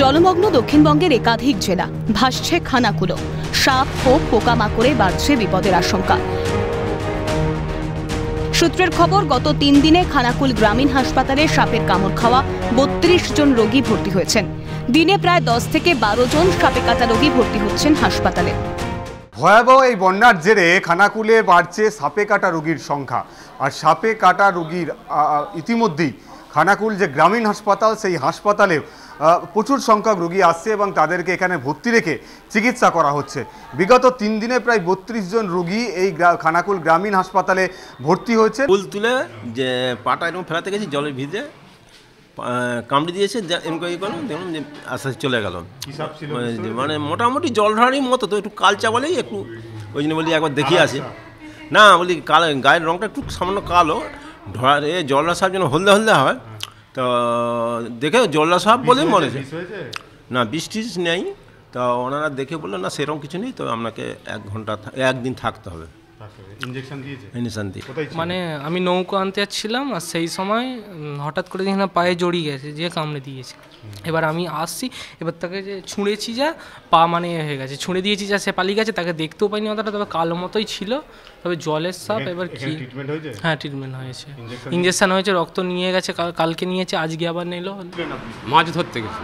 জলমগ্ন দক্ষিণবঙ্গের একাধিক জেলা, ভাসছে খানাকুল। সাপ, খোপ, পোকামাকড়ে বাড়ছে বিপদের আশঙ্কা। সূত্রের খবর, গত 3 দিনে খানাকুল গ্রামীণ হাসপাতালে সাপের কামড় খাওয়া 32 জন রোগী ভর্তি হয়েছেন। দিনে প্রায় 10 থেকে 12 জন সাপে কাটা রোগী ভর্তি হচ্ছেন হাসপাতালে। ভয়াবহ এই বন্যার জেরে খানাকুলে বাড়ছে সাপে কাটা রোগীর সংখ্যা। আর সাপে কাটা রোগীর ইতিমধ্যেই খানাকুল যে গ্রামীণ হাসপাতাল, সেই হাসপাতালেও প্রচুর সংখ্যক রোগী আসছে এবং তাদেরকে এখানে ভর্তি রেখে চিকিৎসা করা হচ্ছে। বিগত 3 দিনে প্রায় 32 জন রোগী এই খানাকুল গ্রামীণ হাসপাতালে ভর্তি হয়েছে। ফুল তুলে যে পাটা এরকম ফেলাতে গেছি, জলের ভিজে কামড়ে দিয়েছে, এনকোয়ারি করলাম, দেখলাম যে আস্তে আস্তে চলে গেল। মানে মোটামুটি জলঢানির মতো, তো একটু কালচা বলেই একটু, ওই জন্য বলি একবার দেখিয়ে আসে না, বলি কাল, গায়ের রঙটা একটু সামান্য কালো, ধরে জলরা সাপ যেন হলদে হলদে হয়, তো দেখে জলরা সাপ বলেই মনে হচ্ছে। না বৃষ্টি নেই, তো ওনারা দেখে বললো না সেরকম কিছু নেই, তো আপনাকে 1 দিন থাকতে হবে। মানে আমি নৌকা আনতে যাচ্ছিলাম, আর সেই সময় হঠাৎ করে দেখি না পায়ে জড়িয়ে গেছে, যে কামড়ে দিয়েছে। এবার আমি আসছি, এবার তাকে যে ছুঁড়েছি, যা পা মানে হয়ে গেছে, ছুঁড়ে দিয়েছি, যা সে পালিয়ে গেছে, তাকে দেখতেও পাইনি অতটা, তবে কালো মতোই ছিল, তবে জলের সাপ। এবার কি হ্যাঁ ট্রিটমেন্ট হয়েছে, ইঞ্জেকশন হয়েছে, রক্ত নিয়ে গেছে, কালকে নিয়েছে, আজকে আবার নিল। মাছ ধরতে গেছে,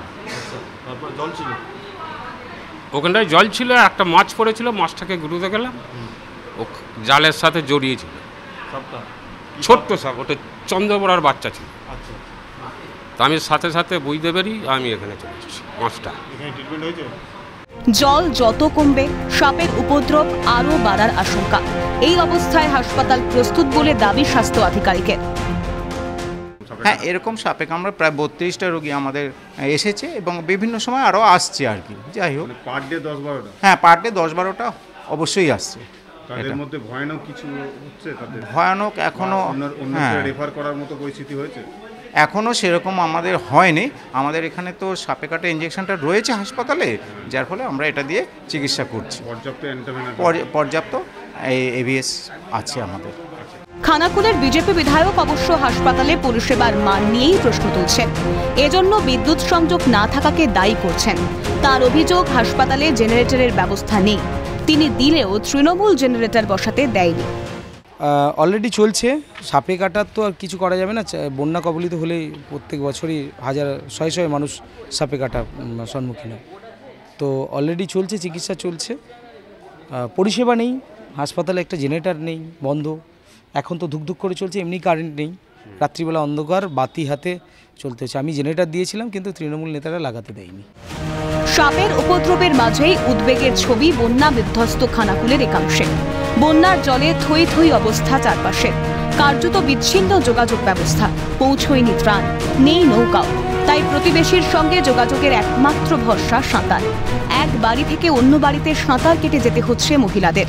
ওখানটায় জল ছিল, একটা মাছ পড়েছিল, মাছটাকে গুরুতে গেলাম, জালের সাথে জড়িয়েছিল। ছোট্ট সাপ, ওটা চন্দ্রপড়ার বাচ্চা ছিল। তা আমি সাথে সাথে বুঝতে পারি, আমি এখানে চলে এসেছি। 5টা জল যত কমবে সাপের উপদ্রব আরও বাড়ার আশঙ্কা। এই অবস্থায় হাসপাতাল প্রস্তুত বলে দাবি স্বাস্থ্য আধিকারিকের। হ্যাঁ, এরকম সাপে কামড়ে প্রায় 32টা রোগী আমাদের এসেছে এবং বিভিন্ন সময় আরও আসছে আর কি। যাই হোক, পার ডে 10-12টা, হ্যাঁ পার ডে 10-12টা অবশ্যই আসছে। তাদের মধ্যে ভয়ানক কিছু হচ্ছে, তাদের ভয়ানক এখনো রেফার করার মতো পরিস্থিতি হয়েছে, এখনো সেরকম আমাদের হয়নি। আমাদের এখানে তো সাপে কাটা ইঞ্জেকশনটা রয়েছে হাসপাতালে, যার ফলে আমরা এটা দিয়ে চিকিৎসা করছি। পর্যাপ্ত এবিএস আছে আমাদের। খানাকুলের বিজেপি বিধায়ক অবশ্য হাসপাতালে পরিষেবার মান নিয়েই প্রশ্ন তুলছেন, এজন্য বিদ্যুৎ সংযোগ না থাকাকে দায়ী করছেন। তার অভিযোগ, হাসপাতালে জেনারেটরের ব্যবস্থা নেই, তিনি দিলেও তৃণমূল জেনারেটর বসাতে দেয়নি। অলরেডি চলছে, সাপে কাটার তো আর কিছু করা যাবে না। বন্যা কবলিত হলে প্রত্যেক বছরই হাজার শয়ে শয়ে মানুষ সাপে কাটা সম্মুখীন হয়, তো অলরেডি চলছে, চিকিৎসা চলছে। পরিষেবা নেই, হাসপাতালে একটা জেনারেটর নেই, বন্ধ, এখন তো ধুকধুক করে চলছে। এমনি কারেন্ট নেই, রাত্রিবেলা অন্ধকার, বাতি হাতে চলতে হচ্ছে। আমি জেনারেটর দিয়েছিলাম, কিন্তু তৃণমূল নেতারা লাগাতে দেয়নি। সাপের উপদ্রবের মাঝেই উদ্বেগের ছবি বন্যা বিধ্বস্ত খানাকুলের একাংশে। বন্যার জলে থই থই অবস্থা চারপাশে, কার্যত বিচ্ছিন্ন যোগাযোগ ব্যবস্থা, পৌঁছয়নি ত্রাণ, নেই নৌকাও। তাই প্রতিবেশীর সঙ্গে যোগাযোগের একমাত্র ভরসা সাঁতার। এক বাড়ি থেকে অন্য বাড়িতে সাঁতার কেটে যেতে হচ্ছে মহিলাদের।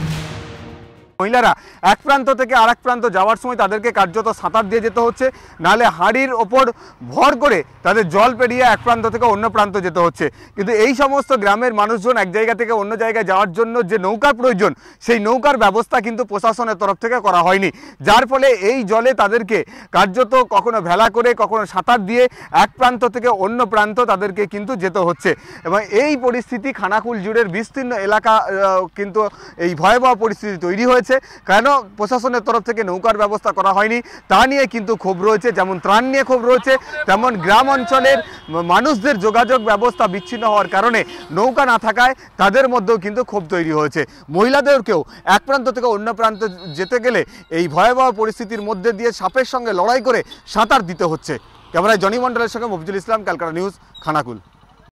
মহিলারা এক প্রান্ত থেকে আরেক প্রান্ত যাওয়ার সময় তাদেরকে কার্যত সাঁতার দিয়ে যেতে হচ্ছে, নাহলে হাঁড়ির ওপর ভর করে তাদের জল পেরিয়ে এক প্রান্ত থেকে অন্য প্রান্ত যেতে হচ্ছে। কিন্তু এই সমস্ত গ্রামের মানুষজন এক জায়গা থেকে অন্য জায়গায় যাওয়ার জন্য যে নৌকার প্রয়োজন, সেই নৌকার ব্যবস্থা কিন্তু প্রশাসনের তরফ থেকে করা হয়নি, যার ফলে এই জলে তাদেরকে কার্যত কখনো ভেলা করে, কখনো সাঁতার দিয়ে এক প্রান্ত থেকে অন্য প্রান্ত তাদেরকে কিন্তু যেতে হচ্ছে। এবং এই পরিস্থিতি খানাকুল জুড়ের বিস্তীর্ণ এলাকা কিন্তু এই ভয়াবহ পরিস্থিতি তৈরি হয়েছে। কেন প্রশাসনের তরফ থেকে নৌকার ব্যবস্থা করা হয়নি, তা নিয়ে কিন্তু ক্ষোভ রয়েছে। যেমন ত্রাণ নিয়ে ক্ষোভ রয়েছে, তেমন গ্রাম অঞ্চলের মানুষদের যোগাযোগ ব্যবস্থা বিচ্ছিন্ন হওয়ার কারণে, নৌকা না থাকায় তাদের মধ্যেও কিন্তু ক্ষোভ তৈরি হয়েছে। মহিলাদেরকেও এক প্রান্ত থেকে অন্য প্রান্ত যেতে গেলে এই ভয়াবহ পরিস্থিতির মধ্যে দিয়ে সাপের সঙ্গে লড়াই করে সাঁতার দিতে হচ্ছে। ক্যামেরায় জনী মন্ডলের সঙ্গে মফিজুল ইসলাম, কলকাতা নিউজ, খানাকুল।